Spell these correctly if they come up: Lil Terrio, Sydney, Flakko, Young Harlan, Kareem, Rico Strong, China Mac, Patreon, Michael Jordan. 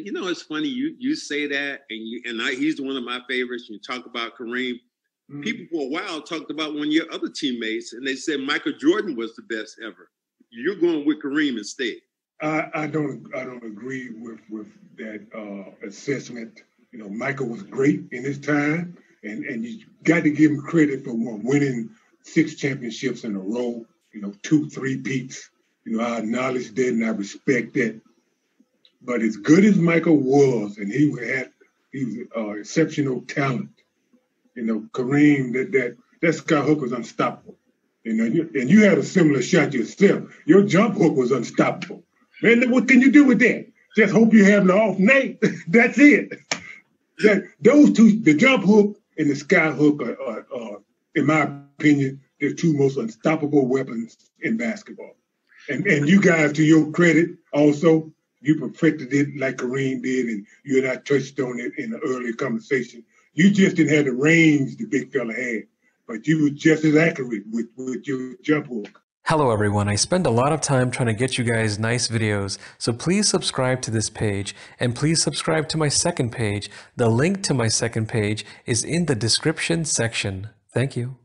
You know, it's funny, you say that, he's one of my favorites. You talk about Kareem. Mm-hmm. People for a while talked about one of your other teammates, and they said Michael Jordan was the best ever. You're going with Kareem instead. I don't agree with that assessment. You know, Michael was great in his time, and you got to give him credit for winning 6 championships in a row. You know, 2 3-peats. You know, I acknowledge that and I respect that. But as good as Michael was, and he was exceptional talent. You know, Kareem, that sky hook was unstoppable. You know, and you had a similar shot yourself. Your jump hook was unstoppable. Man, what can you do with that? Just hope you have an off night. That's it. Those two, the jump hook and the sky hook, are in my opinion, the two most unstoppable weapons in basketball. And you guys, to your credit, also. You perfected it like Kareem did, and you and I touched on it in an earlier conversation. You just didn't have the range the big fella had, but you were just as accurate with your jump hook. Hello, everyone. I spend a lot of time trying to get you guys nice videos, so please subscribe to this page, and please subscribe to my second page. The link to my second page is in the description section. Thank you.